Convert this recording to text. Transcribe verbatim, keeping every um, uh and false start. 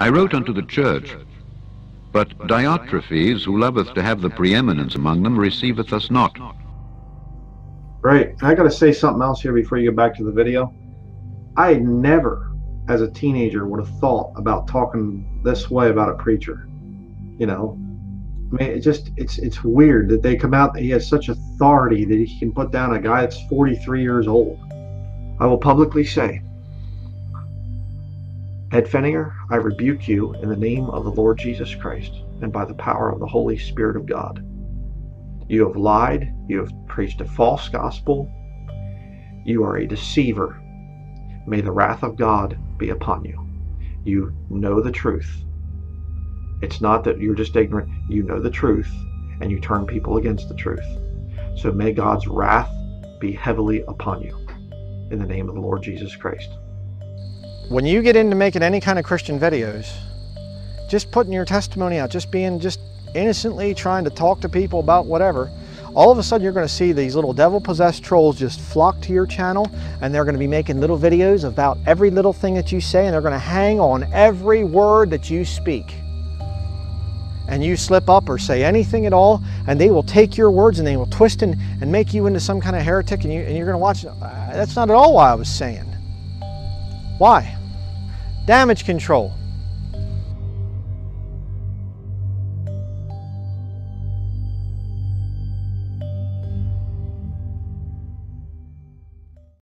I wrote unto the church, but Diotrephes, who loveth to have the preeminence among them, receiveth us not. Right. I got to say something else here before you go back to the video. I never, as a teenager, would have thought about talking this way about a preacher. You know, I mean, it just, it's it's weird that they come out, he has such authority that he can put down a guy that's forty-three years old. I will publicly say, Ed Fenninger, I rebuke you in the name of the Lord Jesus Christ and by the power of the Holy Spirit of God. You have lied. You have preached a false gospel. You are a deceiver. May the wrath of God be upon you. You know the truth. It's not that you're just ignorant. You know the truth, and you turn people against the truth. So may God's wrath be heavily upon you in the name of the Lord Jesus Christ. When you get into making any kind of Christian videos, just putting your testimony out, just being just innocently trying to talk to people about whatever, all of a sudden you're going to see these little devil-possessed trolls just flock to your channel, and they're going to be making little videos about every little thing that you say, and they're going to hang on every word that you speak. And you slip up or say anything at all, and they will take your words and they will twist and, and make you into some kind of heretic, and, you, and you're going to watch, uh, that's not at all what I was saying. Why? Damage control.